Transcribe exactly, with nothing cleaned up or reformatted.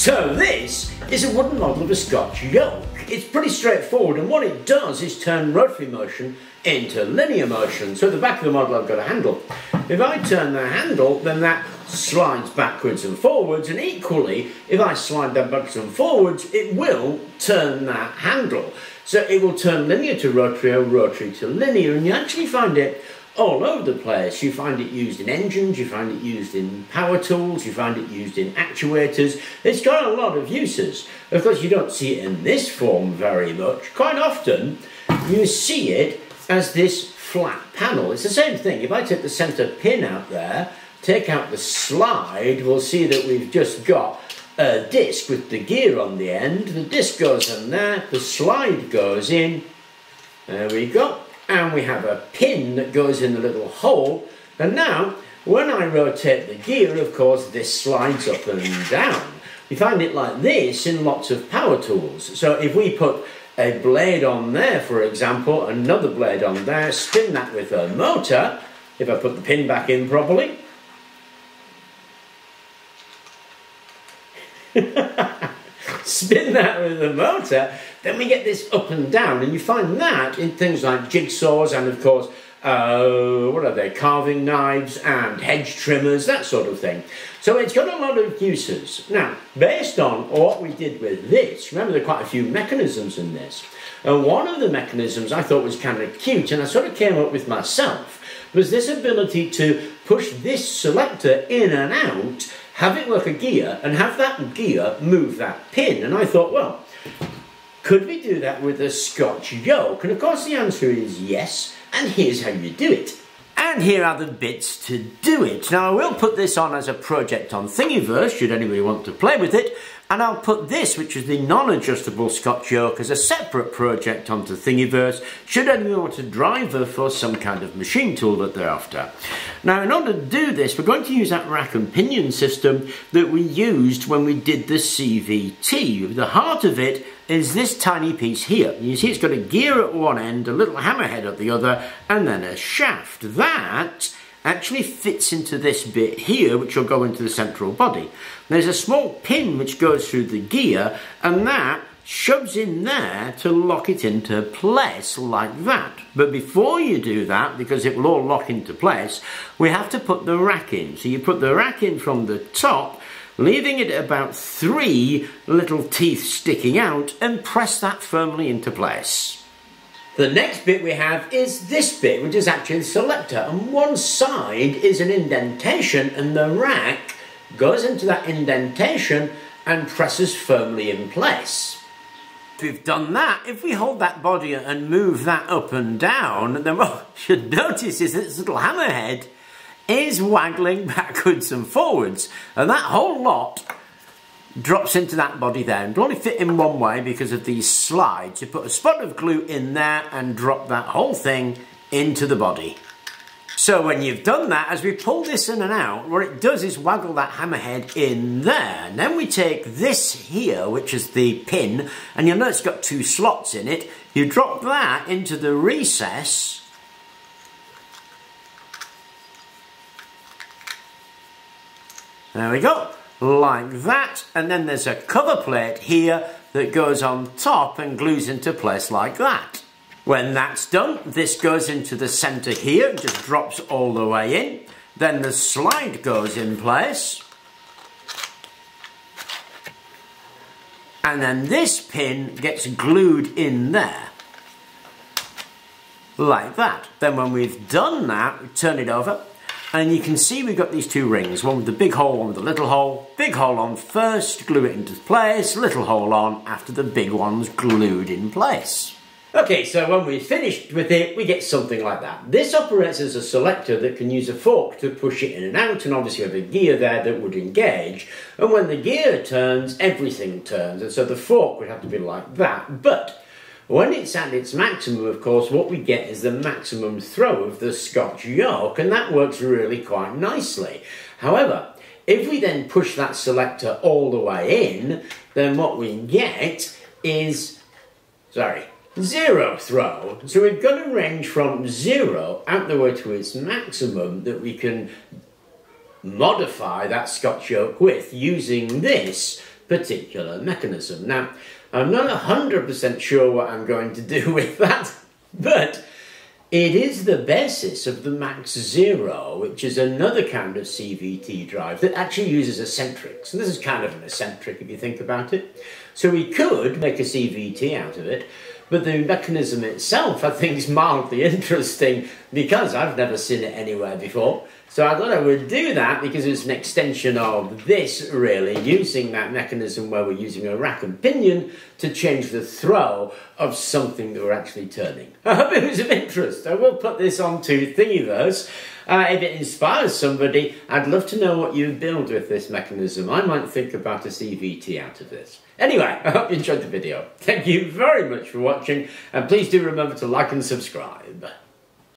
So this is a wooden model of a Scotch yoke. It's pretty straightforward, and what it does is turn rotary motion into linear motion. So at the back of the model I've got a handle. If I turn the handle, then that slides backwards and forwards, and equally, if I slide that backwards and forwards, it will turn that handle. So it will turn linear to rotary or rotary to linear, and you actually find it all over the place. You find it used in engines, you find it used in power tools, you find it used in actuators. It's got a lot of uses. Of course, you don't see it in this form very much. Quite often, you see it as this flat panel. It's the same thing. If I take the centre pin out there, take out the slide, we'll see that we've just got a disc with the gear on the end. The disc goes in there, the slide goes in, there we go, and we have a pin that goes in the little hole. And now, when I rotate the gear, of course, this slides up and down. You find it like this in lots of power tools. So if we put a blade on there, for example, another blade on there, spin that with a motor, if I put the pin back in properly, spin that with the motor, then we get this up and down, and you find that in things like jigsaws and, of course, uh, what are they, carving knives and hedge trimmers, that sort of thing. So it's got a lot of uses. Now, based on what we did with this, remember there are quite a few mechanisms in this, and one of the mechanisms I thought was kind of cute, and I sort of came up with myself, was this ability to push this selector in and out, have it like a gear, and have that gear move that pin. And I thought, well, could we do that with a Scotch yoke? And of course the answer is yes, and here's how you do it. And here are the bits to do it. Now I will put this on as a project on Thingiverse, should anybody want to play with it, and I'll put this, which is the non-adjustable Scotch yoke, as a separate project onto Thingiverse, should anyone want a driver for some kind of machine tool that they're after. Now in order to do this, we're going to use that rack and pinion system that we used when we did the C V T. The heart of it is this tiny piece here. You see it's got a gear at one end, a little hammerhead at the other, and then a shaft. That actually fits into this bit here, which will go into the central body. There's a small pin which goes through the gear, and that shoves in there to lock it into place like that. But before you do that, because it will all lock into place, we have to put the rack in. So you put the rack in from the top, leaving it about three little teeth sticking out, and press that firmly into place. The next bit we have is this bit, which is actually the selector, and one side is an indentation, and the rack goes into that indentation and presses firmly in place. We've done that. If we hold that body and move that up and down, then what you should notice is this little hammerhead is waggling backwards and forwards, and that whole lot drops into that body there, and it'll only fit in one way because of these slides. You put a spot of glue in there and drop that whole thing into the body. So when you've done that, as we pull this in and out, what it does is waggle that hammerhead in there. And then we take this here, which is the pin, and you'll notice it's got two slots in it. You drop that into the recess, there we go, like that, and then there's a cover plate here that goes on top and glues into place like that. When that's done, this goes into the centre here and just drops all the way in. Then the slide goes in place. And then this pin gets glued in there. Like that. Then when we've done that, we turn it over. And you can see we've got these two rings, one with the big hole, one with the little hole. Big hole on first, glue it into place, little hole on after the big one's glued in place. Okay, so when we've finished with it, we get something like that. This operates as a selector that can use a fork to push it in and out, and obviously you have a gear there that would engage. And when the gear turns, everything turns, and so the fork would have to be like that. But when it's at its maximum, of course, what we get is the maximum throw of the Scotch yoke, and that works really quite nicely. However, if we then push that selector all the way in, then what we get is, sorry, zero throw. So we've got a range from zero out the way to its maximum that we can modify that Scotch yoke with using this particular mechanism. Now, I'm not one hundred percent sure what I'm going to do with that, but it is the basis of the Max Zero, which is another kind of C V T drive that actually uses eccentrics. And this is kind of an eccentric if you think about it. So we could make a C V T out of it, but the mechanism itself I think is mildly interesting because I've never seen it anywhere before. So I thought I would do that because it's an extension of this, really, using that mechanism where we're using a rack and pinion to change the throw of something that we're actually turning. I hope it was of interest. I will put this onto Thingiverse. Uh, if it inspires somebody, I'd love to know what you build with this mechanism. I might think about a C V T out of this. Anyway, I hope you enjoyed the video. Thank you very much for watching, and please do remember to like and subscribe.